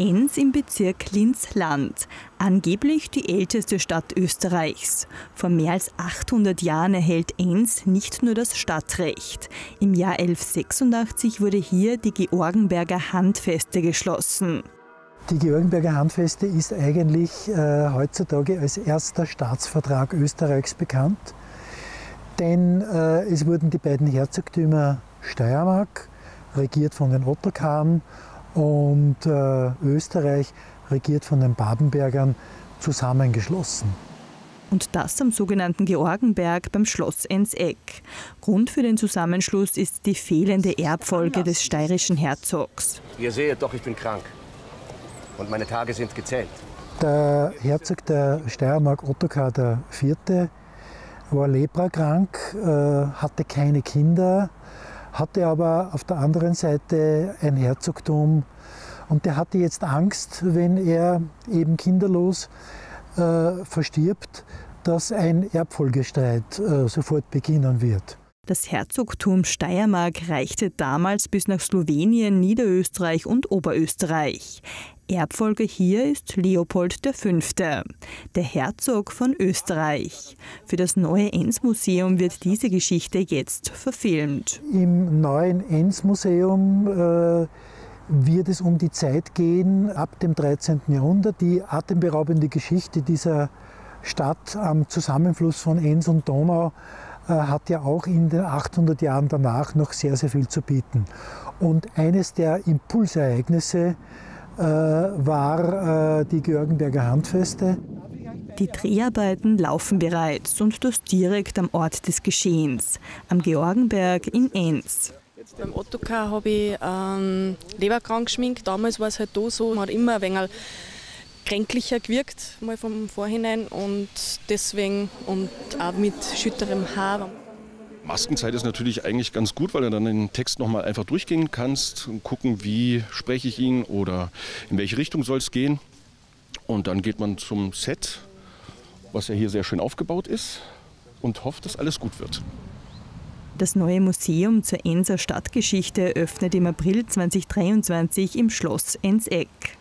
Enns im Bezirk Linz Land, angeblich die älteste Stadt Österreichs. Vor mehr als 800 Jahren erhält Enns nicht nur das Stadtrecht. Im Jahr 1186 wurde hier die Georgenberger Handfeste geschlossen. Die Georgenberger Handfeste ist eigentlich heutzutage als erster Staatsvertrag Österreichs bekannt, denn es wurden die beiden Herzogtümer Steiermark, regiert von den Ottokaren, und Österreich, regiert von den Babenbergern, zusammengeschlossen. Und das am sogenannten Georgenberg beim Schloss Ennsegg. Grund für den Zusammenschluss ist die fehlende Erbfolge des steirischen Herzogs. Ihr seht doch, ich bin krank und meine Tage sind gezählt. Der Herzog der Steiermark, Ottokar IV., war leprakrank, hatte keine Kinder, hatte aber auf der anderen Seite ein Herzogtum, und der hatte jetzt Angst, wenn er eben kinderlos verstirbt, dass ein Erbfolgestreit sofort beginnen wird. Das Herzogtum Steiermark reichte damals bis nach Slowenien, Niederösterreich und Oberösterreich. Erbfolger hier ist Leopold V., der Herzog von Österreich. Für das neue Ennsmuseum wird diese Geschichte jetzt verfilmt. Im neuen Ennsmuseum wird es um die Zeit gehen, ab dem 13. Jahrhundert, die atemberaubende Geschichte dieser Stadt am Zusammenfluss von Enns und Donau hat ja auch in den 800 Jahren danach noch sehr, sehr viel zu bieten. Und eines der Impulsereignisse war die Georgenberger Handfeste. Die Dreharbeiten laufen bereits, und das direkt am Ort des Geschehens, am Georgenberg in Enns. Beim Ottokar habe ich leberkrank geschminkt. Damals war es halt so, man hat immer ein wenig kränklicher gewirkt, mal vom Vorhinein, und deswegen, und auch mit schütterem Haar. Maskenzeit ist natürlich eigentlich ganz gut, weil du dann den Text nochmal einfach durchgehen kannst und gucken, wie spreche ich ihn oder in welche Richtung soll es gehen. Und dann geht man zum Set, was ja hier sehr schön aufgebaut ist, und hofft, dass alles gut wird. Das neue Museum zur Enser Stadtgeschichte eröffnet im April 2023 im Schloss Ennsegg.